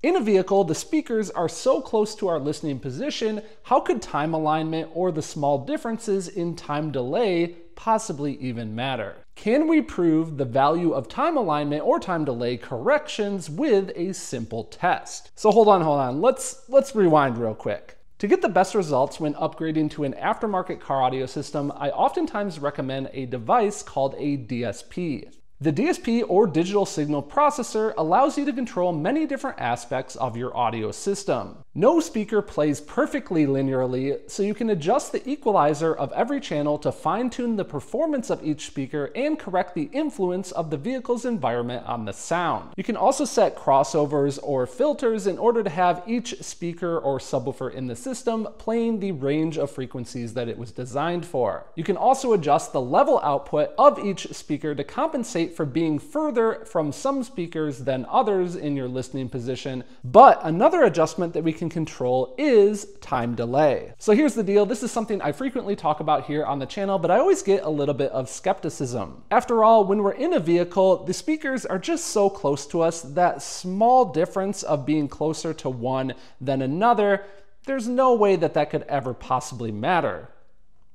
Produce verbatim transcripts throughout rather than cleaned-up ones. In a vehicle, the speakers are so close to our listening position, how could time alignment or the small differences in time delay possibly even matter? Can we prove the value of time alignment or time delay corrections with a simple test? So hold on, hold on, let's, let's rewind real quick. To get the best results when upgrading to an aftermarket car audio system, I oftentimes recommend a device called a D S P. The D S P, or digital signal processor, allows you to control many different aspects of your audio system. No speaker plays perfectly linearly, so you can adjust the equalizer of every channel to fine-tune the performance of each speaker and correct the influence of the vehicle's environment on the sound. You can also set crossovers or filters in order to have each speaker or subwoofer in the system playing the range of frequencies that it was designed for. You can also adjust the level output of each speaker to compensate for being further from some speakers than others in your listening position. But another adjustment that we can control is time delay. So here's the deal. This is something I frequently talk about here on the channel, but I always get a little bit of skepticism. After all, when we're in a vehicle, the speakers are just so close to us, that small difference of being closer to one than another, there's no way that that could ever possibly matter,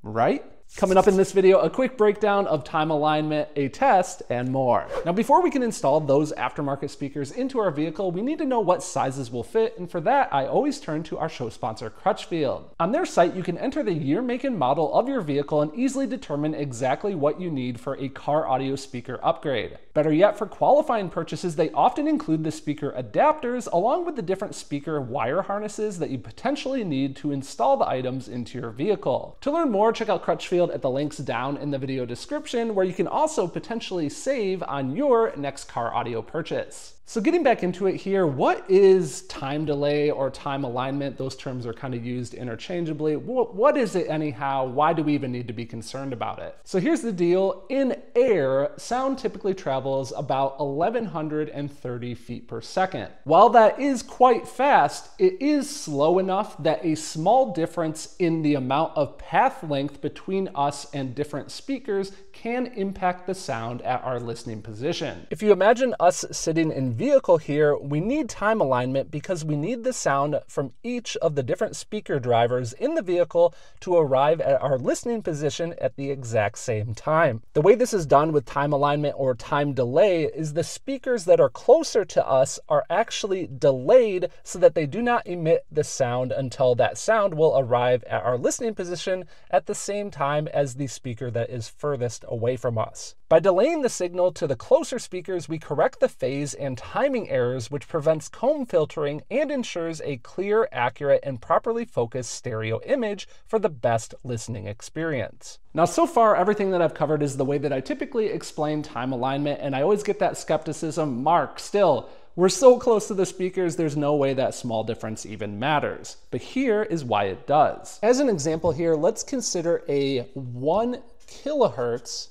right? Coming up in this video, a quick breakdown of time alignment, a test, and more. Now, before we can install those aftermarket speakers into our vehicle, we need to know what sizes will fit, and for that, I always turn to our show sponsor, Crutchfield. On their site, you can enter the year, make, and model of your vehicle and easily determine exactly what you need for a car audio speaker upgrade. Better yet, for qualifying purchases, they often include the speaker adapters along with the different speaker wire harnesses that you potentially need to install the items into your vehicle. To learn more, check out Crutchfield at the links down in the video description, where you can also potentially save on your next car audio purchase. So getting back into it here, what is time delay or time alignment? Those terms are kind of used interchangeably. What is it anyhow? Why do we even need to be concerned about it? So here's the deal. In air, sound typically travels about eleven hundred thirty feet per second. While that is quite fast, it is slow enough that a small difference in the amount of path length between us and different speakers can impact the sound at our listening position. If you imagine us sitting in vehicle here, we need time alignment because we need the sound from each of the different speaker drivers in the vehicle to arrive at our listening position at the exact same time. The way this is done with time alignment or time delay is the speakers that are closer to us are actually delayed so that they do not emit the sound until that sound will arrive at our listening position at the same time as the speaker that is furthest away from us. By delaying the signal to the closer speakers, we correct the phase and timing errors, which prevents comb filtering and ensures a clear, accurate, and properly focused stereo image for the best listening experience. Now, so far, everything that I've covered is the way that I typically explain time alignment, and I always get that skepticism, Mark, still, we're so close to the speakers, there's no way that small difference even matters. But here is why it does. As an example here, let's consider a one kilohertz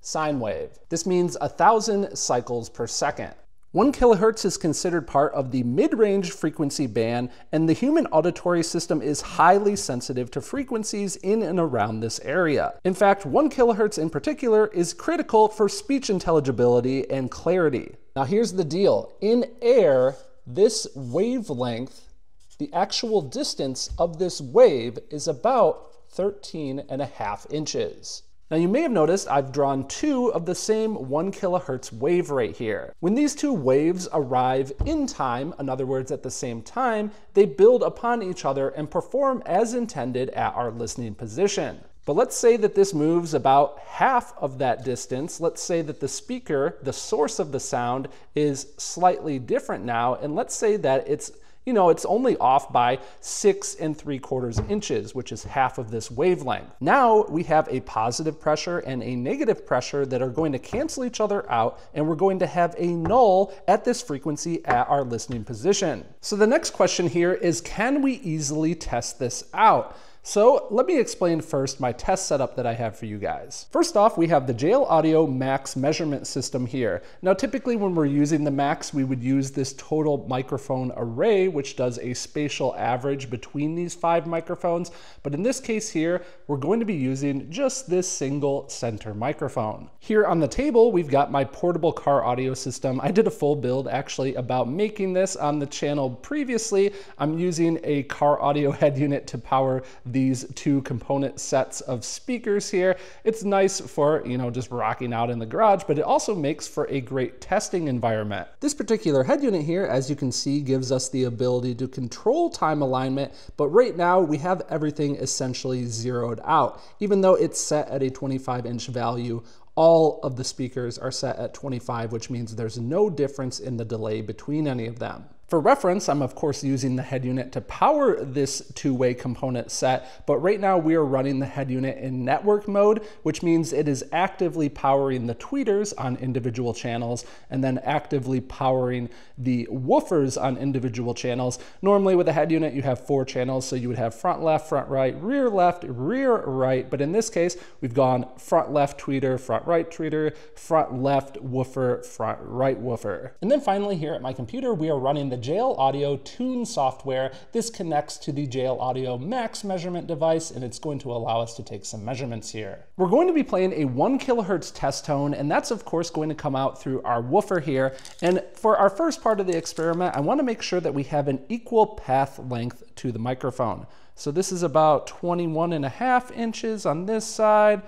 sine wave. This means a thousand cycles per second. One kilohertz is considered part of the mid-range frequency band, and the human auditory system is highly sensitive to frequencies in and around this area. In fact, one kilohertz in particular is critical for speech intelligibility and clarity. Now here's the deal. In air, this wavelength, the actual distance of this wave is about thirteen and a half inches. Now you may have noticed I've drawn two of the same one kilohertz wave right here. When these two waves arrive in time, in other words at the same time, they build upon each other and perform as intended at our listening position. But let's say that this moves about half of that distance. Let's say that the speaker, the source of the sound, is slightly different now, and let's say that it's You know, it's only off by six and three quarters inches, which is half of this wavelength. Now we have a positive pressure and a negative pressure that are going to cancel each other out, and we're going to have a null at this frequency at our listening position. So the next question here is, can we easily test this out? So let me explain first my test setup that I have for you guys. First off, we have the J L Audio Max measurement system here. Now typically when we're using the Max, we would use this total microphone array, which does a spatial average between these five microphones. But in this case here, we're going to be using just this single center microphone. Here on the table, we've got my portable car audio system. I did a full build actually about making this on the channel previously. I'm using a car audio head unit to power the these two component sets of speakers here. It's nice for, you know, just rocking out in the garage, but it also makes for a great testing environment. This particular head unit here, as you can see, gives us the ability to control time alignment, but right now we have everything essentially zeroed out. Even though it's set at a twenty-five inch value, all of the speakers are set at twenty-five, which means there's no difference in the delay between any of them. For reference, I'm of course using the head unit to power this two-way component set, but right now we are running the head unit in network mode, which means it is actively powering the tweeters on individual channels and then actively powering the woofers on individual channels. Normally with a head unit, you have four channels, so you would have front left, front right, rear left, rear right, but in this case, we've gone front left tweeter, front right tweeter, front left woofer, front right woofer. And then finally here at my computer, we are running the The J L Audio Tune Software. This connects to the J L Audio Max measurement device, and it's going to allow us to take some measurements here. We're going to be playing a one kilohertz test tone, and that's of course going to come out through our woofer here. And for our first part of the experiment, I want to make sure that we have an equal path length to the microphone. So this is about twenty-one and a half inches on this side,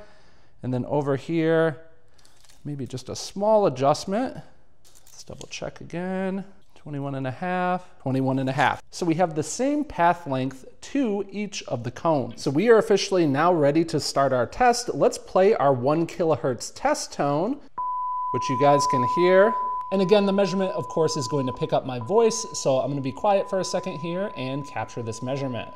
and then over here, maybe just a small adjustment. Let's double check again. twenty-one and a half, twenty-one and a half. So we have the same path length to each of the cones. So we are officially now ready to start our test. Let's play our one kilohertz test tone, which you guys can hear. And again, the measurement of course is going to pick up my voice. So I'm gonna be quiet for a second here and capture this measurement.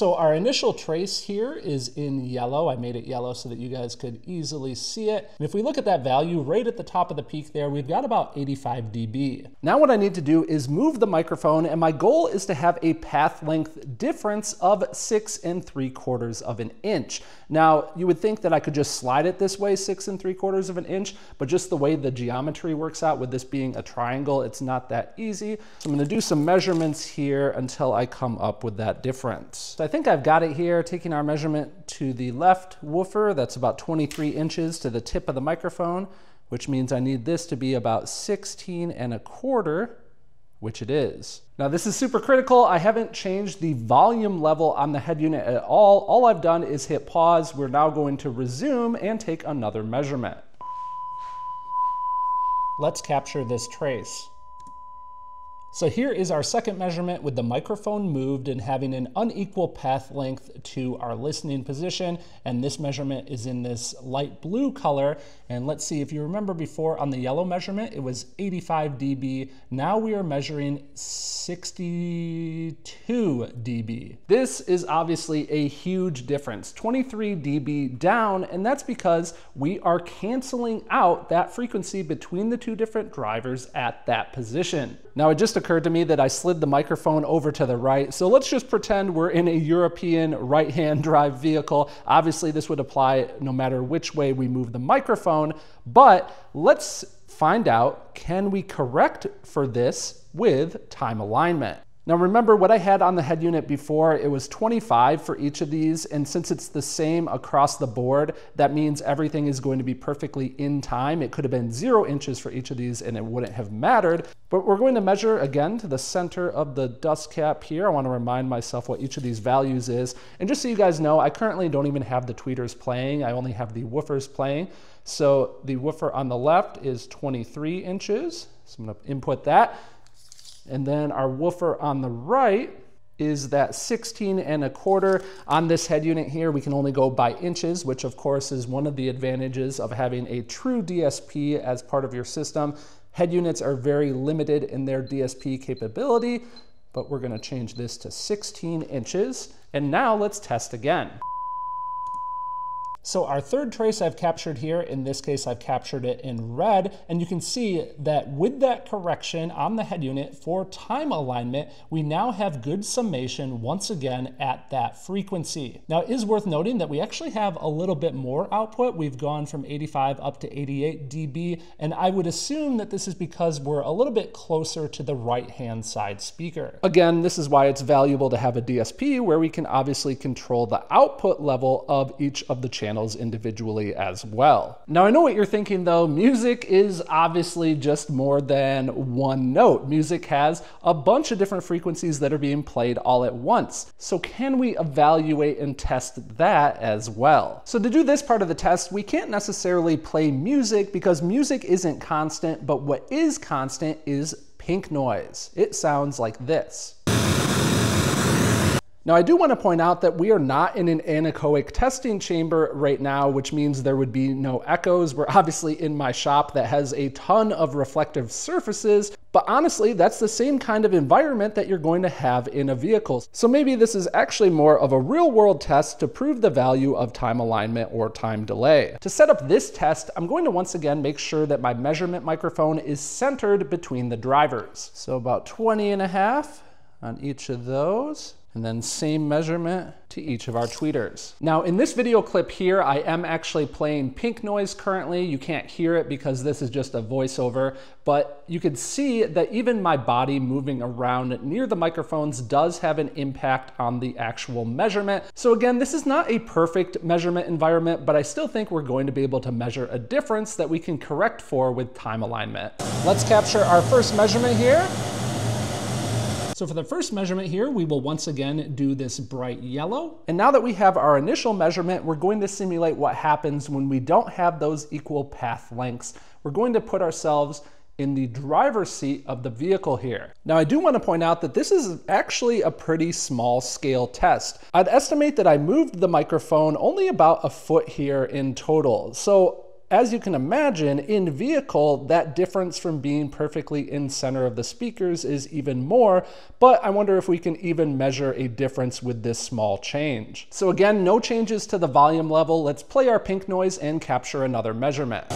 So our initial trace here is in yellow. I made it yellow so that you guys could easily see it. And if we look at that value right at the top of the peak there, we've got about eighty-five D B. Now what I need to do is move the microphone, and my goal is to have a path length difference of six and three quarters of an inch. Now you would think that I could just slide it this way, six and three quarters of an inch, but just the way the geometry works out with this being a triangle, it's not that easy. So I'm gonna do some measurements here until I come up with that difference. I think I've got it here, taking our measurement to the left woofer. That's about twenty-three inches to the tip of the microphone, which means I need this to be about sixteen and a quarter, which it is. Now this is super critical. I haven't changed the volume level on the head unit at all. All I've done is hit pause. We're now going to resume and take another measurement. Let's capture this trace. So here is our second measurement with the microphone moved and having an unequal path length to our listening position. And this measurement is in this light blue color. And let's see, if you remember before on the yellow measurement, it was eighty-five D B. Now we are measuring sixty-two D B. This is obviously a huge difference, twenty-three D B down. And that's because we are canceling out that frequency between the two different drivers at that position. Now it just occurred to me that I slid the microphone over to the right. So let's just pretend we're in a European right-hand drive vehicle. Obviously this would apply no matter which way we move the microphone, but let's find out, can we correct for this with time alignment? Now remember what I had on the head unit before, it was twenty-five for each of these, and since it's the same across the board, that means everything is going to be perfectly in time. It could have been zero inches for each of these and it wouldn't have mattered, but we're going to measure again to the center of the dust cap here. I want to remind myself what each of these values is, and just so you guys know, I currently don't even have the tweeters playing, I only have the woofers playing. So the woofer on the left is twenty-three inches, so I'm going to input that. And then our woofer on the right is that sixteen and a quarter. On this head unit here, we can only go by inches, which of course is one of the advantages of having a true D S P as part of your system. Head units are very limited in their D S P capability, but we're gonna change this to sixteen inches. And now let's test again. So our third trace I've captured here, in this case I've captured it in red, and you can see that with that correction on the head unit for time alignment, we now have good summation once again at that frequency. Now it is worth noting that we actually have a little bit more output. We've gone from eighty-five up to eighty-eight D B, and I would assume that this is because we're a little bit closer to the right-hand side speaker. Again, this is why it's valuable to have a D S P where we can obviously control the output level of each of the channels individually as well. Now I know what you're thinking though, music is obviously just more than one note. Music has a bunch of different frequencies that are being played all at once. So can we evaluate and test that as well? So to do this part of the test, we can't necessarily play music because music isn't constant, but what is constant is pink noise. It sounds like this. Now I do want to point out that we are not in an anechoic testing chamber right now, which means there would be no echoes. We're obviously in my shop that has a ton of reflective surfaces, but honestly, that's the same kind of environment that you're going to have in a vehicle. So maybe this is actually more of a real world test to prove the value of time alignment or time delay. To set up this test, I'm going to once again make sure that my measurement microphone is centered between the drivers. So about twenty and a half on each of those. And then same measurement to each of our tweeters. Now in this video clip here, I am actually playing pink noise currently. You can't hear it because this is just a voiceover, but you can see that even my body moving around near the microphones does have an impact on the actual measurement. So again, this is not a perfect measurement environment, but I still think we're going to be able to measure a difference that we can correct for with time alignment. Let's capture our first measurement here. So for the first measurement here, we will once again do this bright yellow. And now that we have our initial measurement, we're going to simulate what happens when we don't have those equal path lengths. We're going to put ourselves in the driver's seat of the vehicle here. Now I do want to point out that this is actually a pretty small scale test. I'd estimate that I moved the microphone only about a foot here in total. So as you can imagine, in vehicle, that difference from being perfectly in center of the speakers is even more, but I wonder if we can even measure a difference with this small change. So again, no changes to the volume level. Let's play our pink noise and capture another measurement.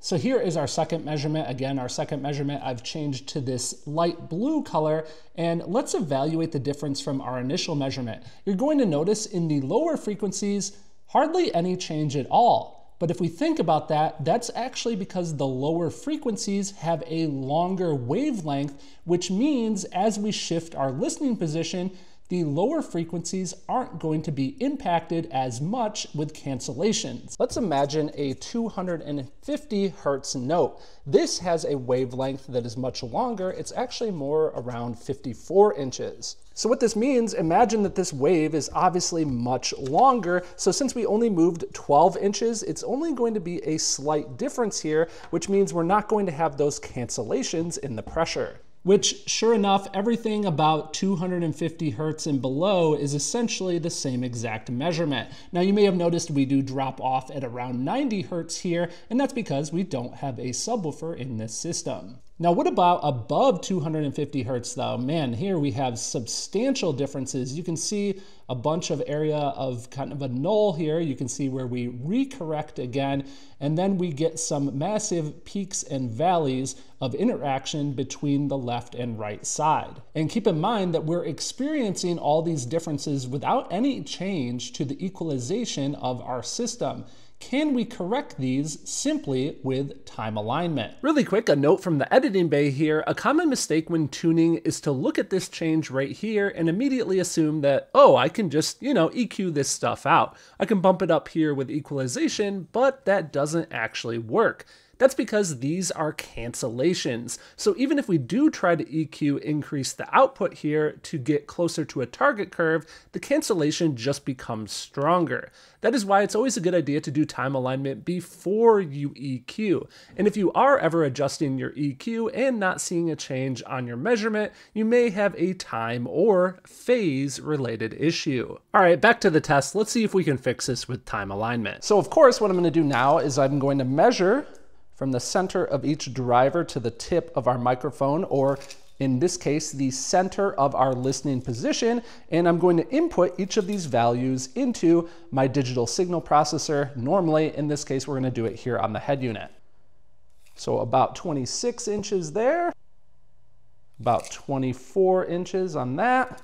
So here is our second measurement. Again, our second measurement I've changed to this light blue color, and let's evaluate the difference from our initial measurement. You're going to notice in the lower frequencies, hardly any change at all. But if we think about that, that's actually because the lower frequencies have a longer wavelength, which means as we shift our listening position, the lower frequencies aren't going to be impacted as much with cancellations. Let's imagine a two hundred fifty hertz note. This has a wavelength that is much longer. It's actually more around fifty-four inches. So what this means, imagine that this wave is obviously much longer. So since we only moved twelve inches, it's only going to be a slight difference here, which means we're not going to have those cancellations in the pressure. Which, sure enough, everything about two hundred fifty hertz and below is essentially the same exact measurement. Now you may have noticed we do drop off at around ninety hertz here, and that's because we don't have a subwoofer in this system. Now what about above two hundred fifty hertz though? Man, here we have substantial differences. You can see a bunch of area of kind of a null here. You can see where we recorrect again, and then we get some massive peaks and valleys of interaction between the left and right side. And keep in mind that we're experiencing all these differences without any change to the equalization of our system. Can we correct these simply with time alignment? Really quick, a note from the editing bay here. A common mistake when tuning is to look at this change right here and immediately assume that, oh, I can just, you know, E Q this stuff out. I can bump it up here with equalization, but that doesn't actually work. That's because these are cancellations. So even if we do try to E Q increase the output here to get closer to a target curve, the cancellation just becomes stronger. That is why it's always a good idea to do time alignment before you E Q. And if you are ever adjusting your E Q and not seeing a change on your measurement, you may have a time or phase related issue. All right, back to the test. Let's see if we can fix this with time alignment. So of course, what I'm gonna do now is I'm going to measure from the center of each driver to the tip of our microphone, or in this case, the center of our listening position, and I'm going to input each of these values into my digital signal processor. Normally, in this case, we're going to do it here on the head unit. So about twenty-six inches there, about twenty-four inches on that,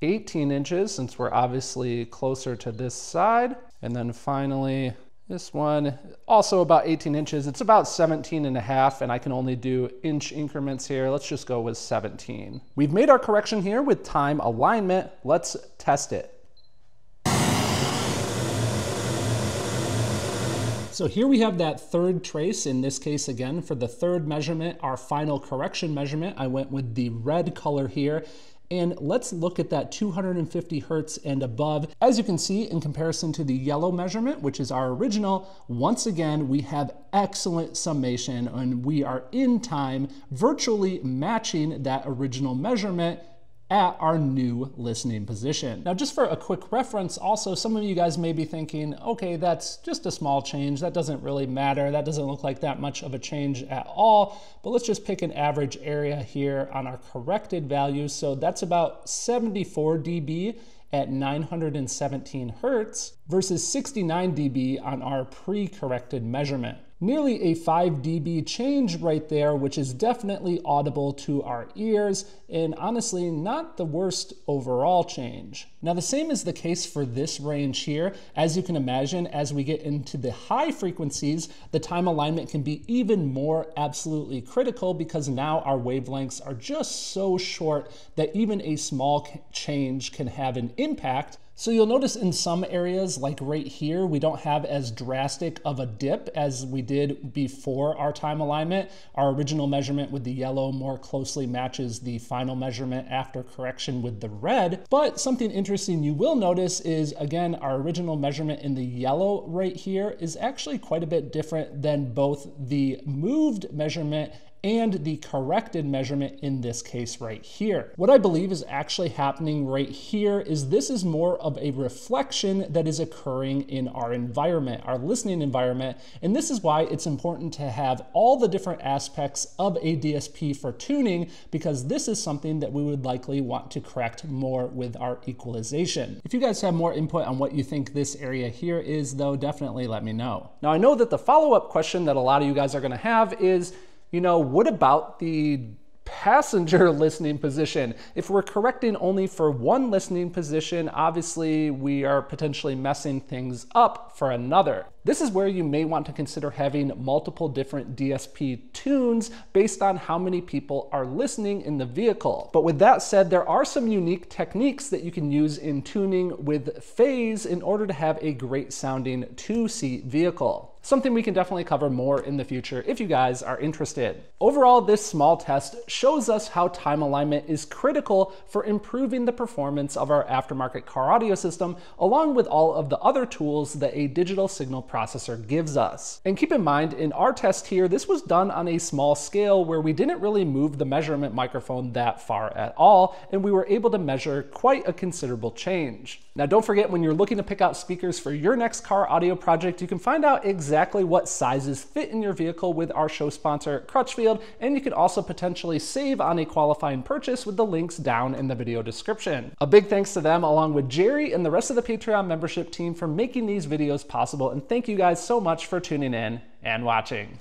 eighteen inches, since we're obviously closer to this side, and then finally, this one, also about eighteen inches. It's about seventeen and a half, and I can only do inch increments here. Let's just go with seventeen. We've made our correction here with time alignment. Let's test it. So here we have that third trace. In this case, again, for the third measurement, our final correction measurement, I went with the red color here. And let's look at that two hundred fifty hertz and above. As you can see, in comparison to the yellow measurement, which is our original, once again, we have excellent summation and we are in time, virtually matching that original measurement at our new listening position. Now, just for a quick reference, also, some of you guys may be thinking, okay, that's just a small change. That doesn't really matter. That doesn't look like that much of a change at all. But let's just pick an average area here on our corrected value. So that's about seventy-four D B at nine hundred seventeen hertz versus sixty-nine D B on our pre-corrected measurement. Nearly a five D B change right there, which is definitely audible to our ears, and honestly, not the worst overall change. Now, the same is the case for this range here. As you can imagine, as we get into the high frequencies, the time alignment can be even more absolutely critical because now our wavelengths are just so short that even a small change can have an impact. So you'll notice in some areas, like right here, we don't have as drastic of a dip as we did before our time alignment. Our original measurement with the yellow more closely matches the final measurement after correction with the red. But something interesting you will notice is, again, our original measurement in the yellow right here is actually quite a bit different than both the moved measurement and the corrected measurement in this case right here. What I believe is actually happening right here is this is more of a reflection that is occurring in our environment, our listening environment, and this is why it's important to have all the different aspects of a D S P for tuning, because this is something that we would likely want to correct more with our equalization. If you guys have more input on what you think this area here is, though, definitely let me know. Now, I know that the follow-up question that a lot of you guys are gonna have is, you know, what about the passenger listening position? If we're correcting only for one listening position, obviously we are potentially messing things up for another. This is where you may want to consider having multiple different D S P tunes based on how many people are listening in the vehicle. But with that said, there are some unique techniques that you can use in tuning with phase in order to have a great sounding two-seat vehicle. Something we can definitely cover more in the future if you guys are interested. Overall, this small test shows us how time alignment is critical for improving the performance of our aftermarket car audio system, along with all of the other tools that a digital signal processor gives us. And keep in mind, in our test here, this was done on a small scale where we didn't really move the measurement microphone that far at all, and we were able to measure quite a considerable change. Now, don't forget, when you're looking to pick out speakers for your next car audio project, you can find out exactly exactly what sizes fit in your vehicle with our show sponsor, Crutchfield, and you can also potentially save on a qualifying purchase with the links down in the video description. A big thanks to them, along with Jerry and the rest of the Patreon membership team, for making these videos possible, and thank you guys so much for tuning in and watching.